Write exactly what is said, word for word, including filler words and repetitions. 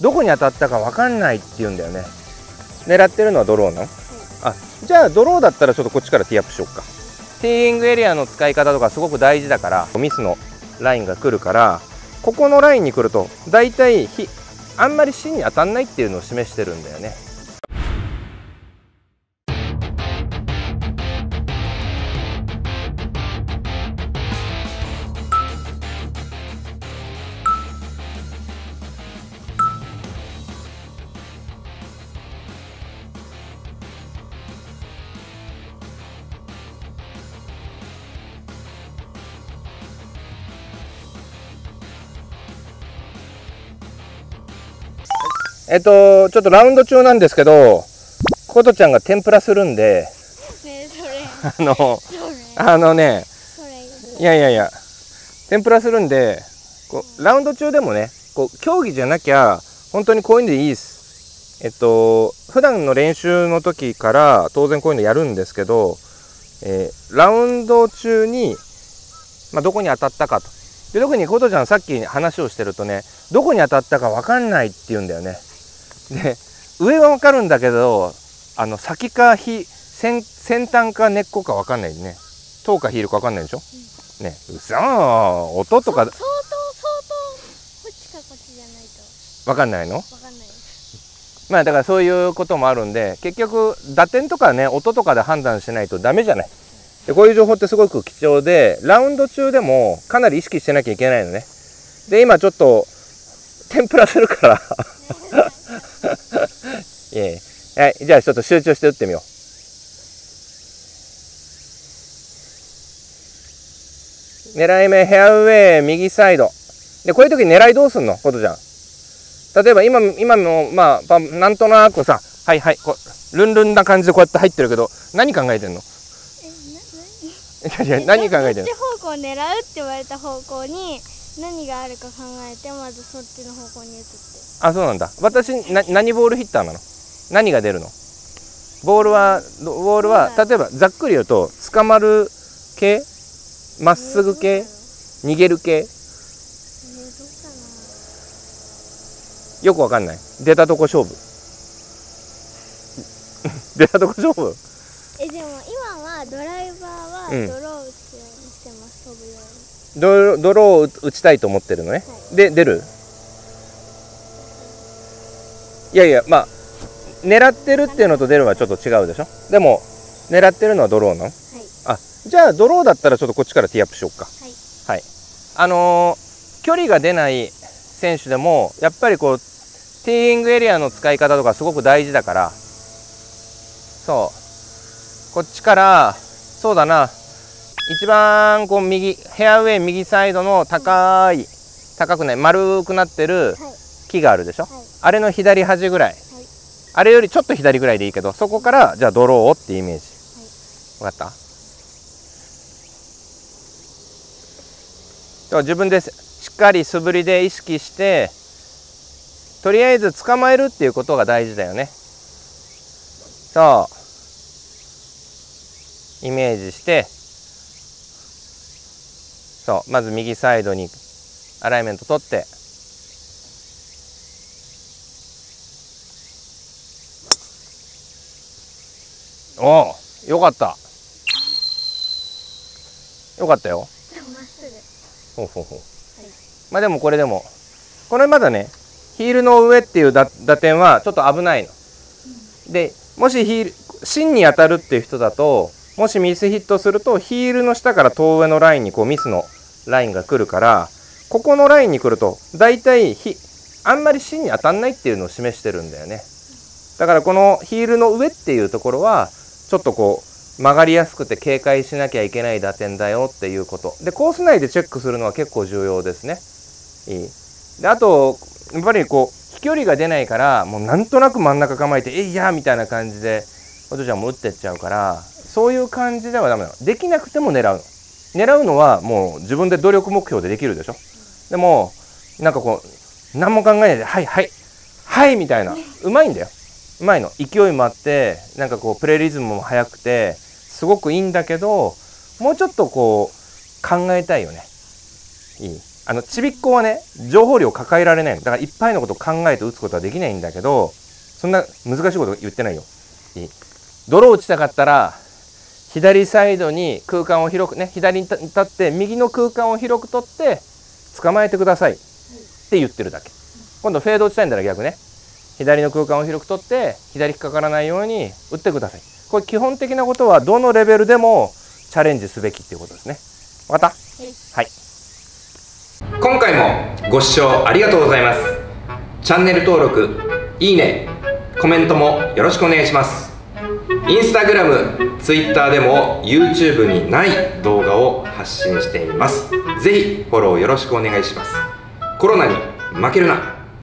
どこに当たったか分かんないって言うんだよね。狙ってるのはドローの、うん、あ、じゃあドローだったらちょっとこっちからティーアップしよっか。ティーイングエリアの使い方とかすごく大事だから、ミスのラインが来るから、ここのラインに来ると大体あんまり芯に当たんないっていうのを示してるんだよね。えっと、ちょっとラウンド中なんですけど、ことちゃんが天ぷらするんで、ね、それあの、あのね、いやいやいや、天ぷらするんで、こうラウンド中でもね、こう競技じゃなきゃ本当にこういうのでいいです。えっと普段の練習の時から当然こういうのやるんですけど、えー、ラウンド中に、まあ、どこに当たったかと。で、特にことちゃんさっき話をしてるとね、どこに当たったか分かんないって言うんだよね。で、上は分かるんだけど、あの先かひ 先, 先端か根っこか分かんないね。塔かヒールか分かんないでしょ、うん、ね、うそー、音とか相当相当こっちかこっちじゃないと分かんないの。分かんない。まあだからそういうこともあるんで、結局打点とかね、音とかで判断しないとダメじゃない。で、こういう情報ってすごく貴重で、ラウンド中でもかなり意識してなきゃいけないのね。で、今ちょっと天ぷらするからいえいえ、はい、じゃあちょっと集中して打ってみよう。狙い目ヘアウェイ右サイドで、こういう時狙いどうすんのことちゃん。例えば今今のまあなんとなくさ、はいはい、こうルンルンな感じでこうやって入ってるけど、何考えてんの。いやいや、何考えてんの。どっち方向を狙うって言われた方向に何があるか考えて、まずそっちの方向に打つって。あ、そうなんだ。私な、何ボールヒッターなの。何が出るの。ボールはボールは例えばざっくり言うと、捕まる系、まっすぐ系、逃げる系。よくわかんない。出たとこ勝負出たとこ勝負。え、でも今はドライバーはドロー打つようにしてます、うん、飛ぶように。ドロー打ちたいと思ってるのね、はい、で出る。いやいや、まあ狙ってるっていうのと出るはちょっと違うでしょ。でも狙ってるのはドローの、はい、あ、じゃあドローだったらちょっとこっちからティーアップしようか。はい、はい、あのー、距離が出ない選手でもやっぱりこうティーイングエリアの使い方とかすごく大事だから、そうこっちから、そうだな、一番こう右ヘアウェイ右サイドの高い、高くない丸くなってる木があるでしょ、はい、あれの左端ぐらい、はい、あれよりちょっと左ぐらいでいいけど、そこからじゃあドローってイメージ、はい、分かった。自分でしっかり素振りで意識して、とりあえず捕まえるっていうことが大事だよね。そうイメージして、そうまず右サイドにアライメント取って、おー、よかったよかったよ。ほうほうほう、はい、まあでもこれでもこれまだね、ヒールの上っていう打点はちょっと危ないの、うん、でもしヒール芯に当たるっていう人だと、もしミスヒットするとヒールの下から遠上のラインにこうミスのラインが来るから、ここのラインに来ると大体あんまり芯に当たんないっていうのを示してるんだよね。だからこのヒールの上っていうところはちょっとこう曲がりやすくて警戒しなきゃいけない打点だよっていうことで、コース内でチェックするのは結構重要ですね。いいで、あとやっぱりこう飛距離が出ないから、もうなんとなく真ん中構えて「えいやー」みたいな感じでお父ちゃんも打ってっちゃうから、そういう感じではダメなの。できなくても狙うの。狙うのはもう自分で努力目標でできるでしょ。でもなんかこう何も考えないで「はいはいはい」みたいな、うまいんだよ。うまいの。勢いもあって、なんかこうプレリズムも速くてすごくいいんだけど、もうちょっとこう考えたいよね。いい、あのちびっこはね情報量を抱えられないのだから、いっぱいのことを考えて打つことはできないんだけど、そんな難しいこと言ってないよ。泥を打ちたかったら左サイドに空間を広くね、左に立って右の空間を広く取って捕まえてくださいって言ってるだけ。今度フェード打ちたいんだら逆ね、左の空間を広く取って左引っかからないように打ってください。これ基本的なことはどのレベルでもチャレンジすべきっていうことですね。分かった？はい。今回もご視聴ありがとうございます。チャンネル登録、いいね、コメントもよろしくお願いします。インスタグラム、ツイッターでも YouTube にない動画を発信しています。ぜひフォローよろしくお願いします。コロナに負けるな。